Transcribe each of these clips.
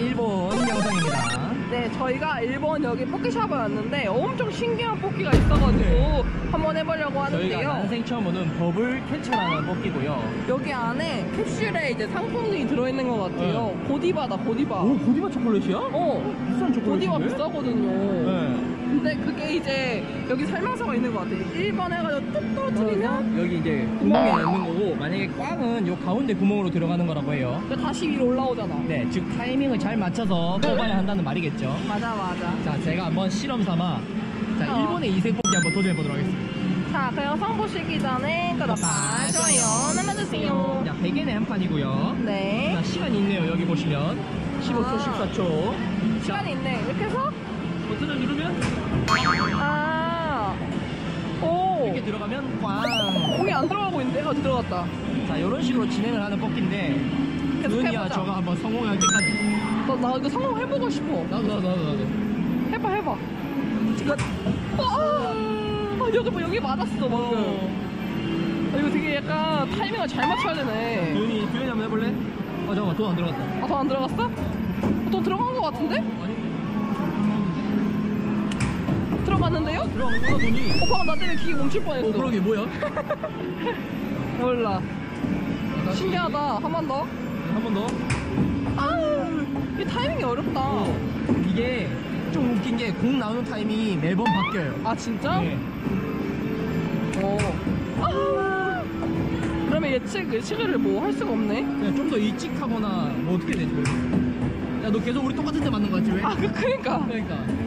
일본 영상입니다. 네, 저희가 일본 여기 뽑기샵을 왔는데 엄청 신기한 뽑기가 있어가지고 네. 한번 해보려고 하는데요. 저희가 난생 처음 오는 버블 캡슐하는 뽑기고요. 여기 안에 캡슐에 이제 상품이 들어있는 것 같아요. 네. 고디바다, 고디바. 오, 고디바 초콜릿이야? 어, 비싼 초콜릿. 고디바 비싸거든요. 네. 근데 그게 이제 여기 설명서가 있는 것 같아요. 1번 해가지고 뚝 떨어뜨리면 여기 이제 구멍이 있는 거고, 만약에 꽝은 요 가운데 구멍으로 들어가는 거라고 해요. 다시 위로 올라오잖아. 네, 즉 타이밍을 잘 맞춰서 뽑아야 한다는 말이겠죠. 맞아 맞아. 자, 제가 한번 실험 삼아 자, 일본의 이색 뽑기 한번 도전해 보도록 하겠습니다. 자, 그럼 선보시기 전에 구독과 좋아요 눌러주세요. 자, 100엔에 한 판이고요. 네. 자, 시간이 있네요. 여기 보시면 15초, 14초. 시간이 있네. 이렇게 해서 버튼을 누르면 오! 이렇게 들어가면 꽝! 공이 안 들어가고 있는데? 아, 들어갔다. 자, 이런 식으로 진행을 하는 뽑기인데 눈이야 저거 한번 성공할 때까지. 나 이거 성공해보고 싶어. 나도. 해봐. 이거 여기 맞았어 방금. 이거 되게 약간 타이밍을 잘 맞춰야 되네. 도현이 한번 해볼래? 잠깐만, 돈 안 들어갔다. 돈 안 들어갔어? 돈 들어간 거 같은데? 아니. 들어갔는데요? 들어갔구나 돈이. 방금 나 때문에 기계 멈출 뻔했어. 그러게 뭐야? 몰라. 신기하다. 한 번 더. 한 번 더. 이 타이밍이 어렵다. 이게 좀 웃긴 게 공 나오는 타이밍이 매번 바뀌어요. 아 진짜? 네. 오. 그러면 예측을 뭐 할 수가 없네. 그냥 좀 더 일찍하거나 뭐 어떻게 되지? 야, 너 계속 우리 똑같은 데 맞는 거 같지 왜? 아, 그러니까.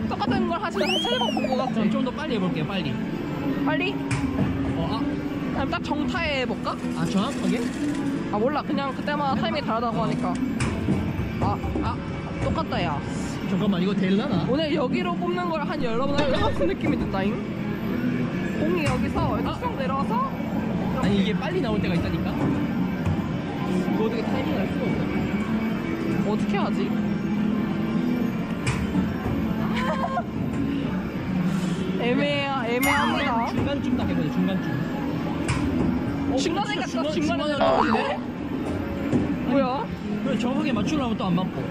똑같은 걸 하시면 세번 본 거 같아. 좀 더 빨리 해볼게요, 빨리? 그럼 딱 정타에 해볼까? 아, 정확하게? 아, 몰라. 그냥 그때마다 타이밍이 다르다고 하니까. 똑같다, 야. 잠깐만, 이거 될라나? 오늘 여기로 뽑는 걸 한 여러 번 하면 똑같은 느낌이 든다잉? 공이 여기서 쭉 내려와서. 이렇게. 아니, 이게 빨리 나올 때가 있다니까? 이거 어떻게 타이밍을 알 수가 없어. 어떻게 하지? 애매합니다. 중간쯤 딱 해보자, 중간쯤. 중간에 갔다, 중간에 갔다. 뭐야? 왜 정확하게 맞추려면 또 안 맞고.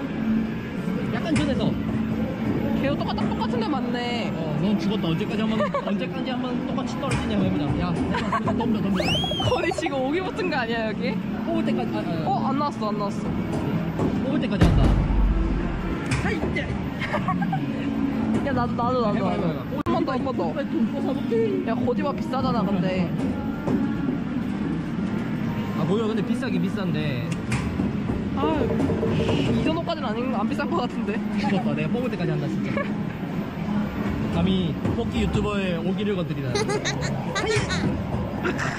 약간 전에서. 걔도 똑같은데 맞네. 넌 죽었다. 언제까지 한번 똑같이 떨어지냐고 해보자. 야, 덤벼. 거의 지금 오기 붙은 거 아니야, 여기? 뽑을 때까지. 안 나왔어. 뽑을 때까지 왔다. 야, 나도. 한 번 더. 야, 고디바 비싸잖아, 근데. 아, 뭐야, 근데 비싸긴 비싼데. 이 정도까지는 안 비싼 것 같은데. 죽었다. 내가 뽑을 때까지 한다, 진짜. 감히 뽑기 유튜버의 오기를 건드리다.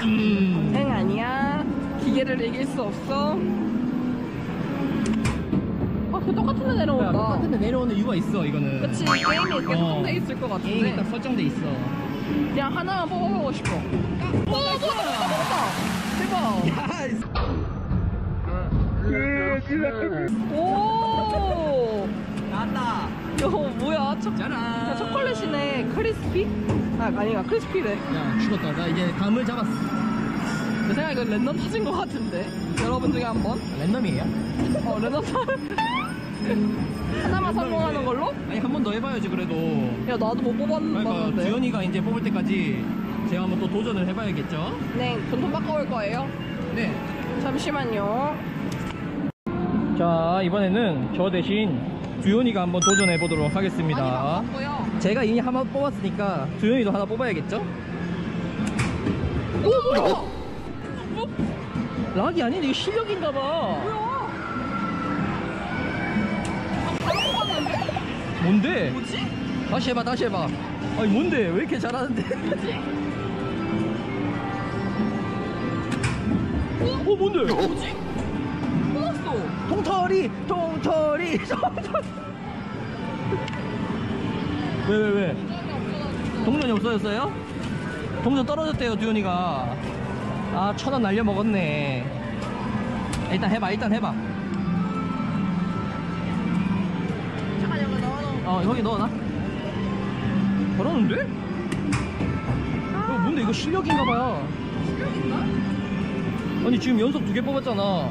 응, 아니야. 기계를 이길 수 없어. 똑같은데 내려온다. 똑같은데 내려오는 이유가 있어, 이거는. 그치, 게임이 이렇게 설정돼 있을 것 같은데. 게임이 딱 설정돼 있어. 그냥 하나만 뽑아보고 싶어. 뽑았다. 대박. 오! 나왔다. 이거 뭐야? 초콜릿이네. 크리스피? 아니야, 크리스피래. 야, 죽었다. 나 이제 감을 잡았어. 내 생각에 이거 랜덤 터진 것 같은데. 여러분 중에 한 번. 랜덤이에요? 랜덤 하나만 성공하는 걸로? 아니, 한 번 더 해봐야지, 그래도. 야, 나도 못 뽑았는데. 그러니까, 주연이가 이제 뽑을 때까지 제가 한번 또 도전을 해봐야겠죠? 네, 돈 바꿔올 거예요. 네. 잠시만요. 자, 이번에는 저 대신 주연이가 한번 도전해보도록 하겠습니다. 제가 이미 하나 뽑았으니까 주연이도 하나 뽑아야겠죠? 오! 뭐야? 락이 아닌데 이게 실력인가봐. 뭐야? 뭔데? 뭐지? 다시 해봐. 아니 뭔데? 왜 이렇게 잘하는데? 뭐지? 뭔데? 뭐지? 뽑았어. 통털이. 왜? 동전이 없어졌어요? 동전 떨어졌대요, 두현이가. 아, 1,000원 날려 먹었네. 일단 해봐. 여기 넣어놔. 잘하는데? 이거 뭔데? 이거 실력인가봐요. 실력인가? 아니, 지금 연속 2개 뽑았잖아.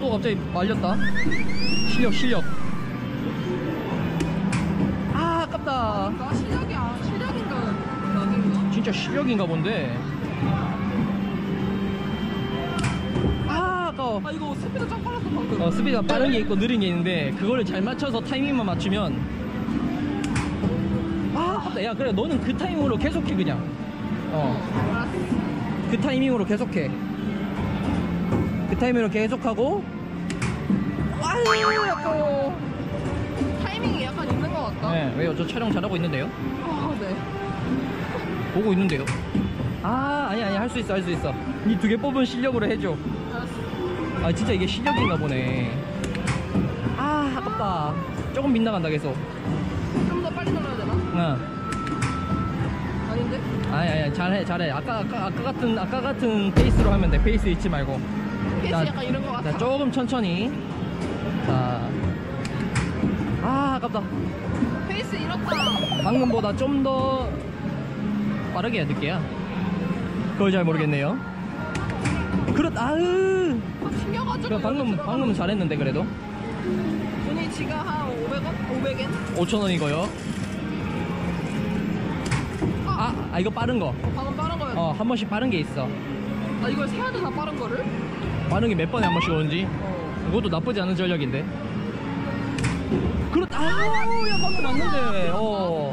또 갑자기 말렸다. 실력. 아, 아깝다. 나 실력이야. 실력인가? 낙인가? 진짜 실력인가 본데. 아, 아까워. 아, 이거 스피드 짱 빨랐어, 방금. 스피드가 빠른 게 있고 느린 게 있는데, 그거를 잘 맞춰서 타이밍만 맞추면. 아, 아깝다. 야, 그래. 너는 그 타이밍으로 계속해, 그냥. 그 타이밍으로 계속해. 그 타이밍으로 계속하고. 아유, 아까워. 타이밍이 약간 있는 것 같다. 네, 왜요? 저 촬영 잘하고 있는데요? 아, 네. 보고 있는데요? 아, 아니, 할 수 있어, 할 수 있어. 이 두 개 뽑은 실력으로 해줘. 알았어. 아, 진짜 이게 실력인가 보네. 아, 아깝다. 조금 빗나간다, 계속. 좀 더 빨리 눌러야 되나? 응. 아닌데? 아니, 잘해. 아까 같은 페이스로 하면 돼. 페이스 잊지 말고. 페이스 자, 약간 이런 거 같아. 자, 조금 천천히. 자. 아, 아깝다. 페이스 잃었다. 방금보다 좀 더 빠르게 해야 될게요. 그걸 잘 모르겠네요. 그렇, 아으. 튕겨가지고. 방금 잘했는데, 그래도. 돈이 지가 한 500엔? 5,000원이고요. 아, 이거 빠른 거. 방금 빠른 거야. 한 번씩 빠른 게 있어. 나 이걸 세야 되나, 빠른 거를? 빠른 게 몇 번에 한 번씩 오는지? 그것도 나쁘지 않은 전략인데. 그렇다. 아우, 야, 방금 맞는데.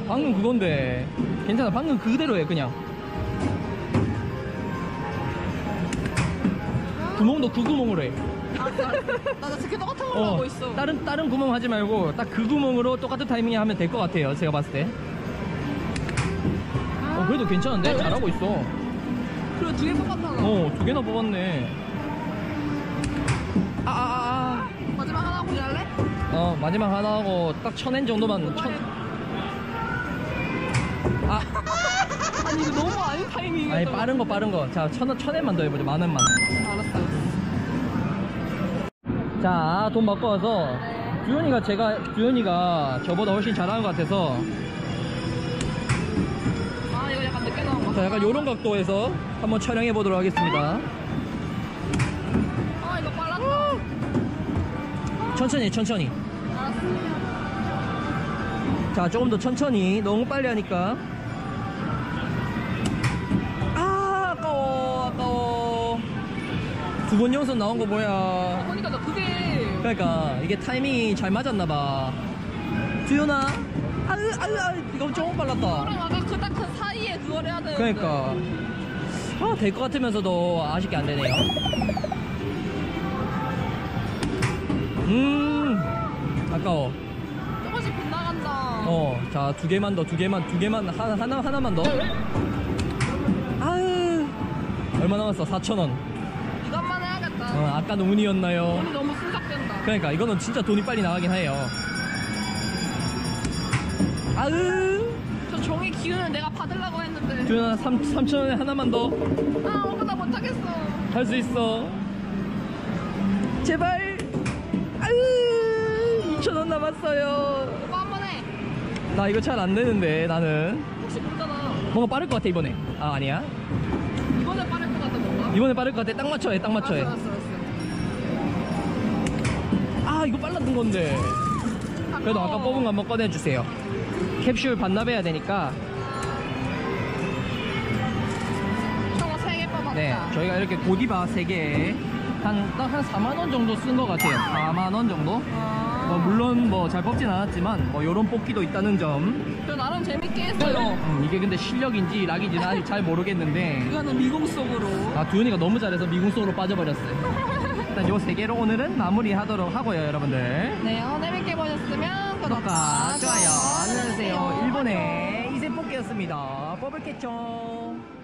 방금 그건데. 괜찮아, 방금 그대로 해, 그냥. 구멍도 그 구멍으로 해. 나 어떻게 똑같은 걸로 하고 있어. 다른 구멍 하지 말고, 딱 그 구멍으로 똑같은 타이밍에 하면 될 것 같아요, 제가 봤을 때. 그래도 괜찮은데? 잘하고 있어. 그래, 두 개 뽑았잖아. 두 개나 뽑았네. 마지막 하나 하고 잘래? 마지막 하나 하고 딱 1,000엔 정도만. 아니, 이거 너무 아닌 타이밍이야. 아니, 빠른 거. 자, 1,000엔만 더 해보자. 10,000엔만. 알았어. 자, 돈 바꿔와서. 네. 주현이가 저보다 훨씬 잘하는 것 같아서. 자, 약간 요런 각도에서 한번 촬영해 보도록 하겠습니다. 이거 빨랐다. 천천히. 알았습니다. 자, 조금 더 천천히. 너무 빨리 하니까. 아, 아까워. 두 번 연속 나온 거 뭐야. 그러니까 나 그러니까 이게 타이밍이 잘 맞았나 봐. 주현아. 아유, 이거 조금 빨랐다. 그럼 아까 그 딱 그 사이에 그걸 해야 되는데. 그러니까. 아, 될 것 같으면서도 아쉽게 안 되네요. 아까워. 조금씩 빗나간다. 자, 두 개만, 하나만 더. 아유. 얼마 남았어? 4,000원. 이것만 해야겠다. 아까는 운이었나요? 돈이 너무 순삭된다. 그러니까, 이거는 진짜 돈이 빨리 나가긴 해요. 아으, 저 종이 기운을 내가 받으려고 했는데. 주현아, 3,000원에 하나만 더. 아, 나 못하겠어. 할 수 있어. 제발. 아으, 2,000원 남았어요. 오빠 한번 해. 나 이거 잘 안 되는데, 나는. 혹시 모르잖아. 뭔가 빠를 것 같아, 이번에. 아, 아니야. 이번에 빠를 것 같아, 뭔가. 이번에 빠를 것 같아. 딱 맞춰 해, 딱 맞춰 해. 알았어. 아, 이거 빨랐던 건데. 그래도 아까 뽑은 거 한번 꺼내주세요. 캡슐 반납해야 되니까. 저거 3개 뽑았다. 네, 저희가 이렇게 고디바 3개에 딱 한 4만원 정도 쓴 것 같아요. 4만원 정도? 물론 뭐 잘 뽑진 않았지만 뭐 요런 뽑기도 있다는 점. 저 나름 재밌게 했어요. 이게 근데 실력인지 락인지 난 잘 모르겠는데. 이거는 미궁 속으로. 아, 두현이가 너무 잘해서 미궁 속으로 빠져버렸어요. 일단 요 3개로 오늘은 마무리하도록 하고요, 여러분들. 네, 오늘 재밌게 보셨으면 구독과 좋아요 알려주세요. 일본의 이세포키였습니다. 버블캐쳐.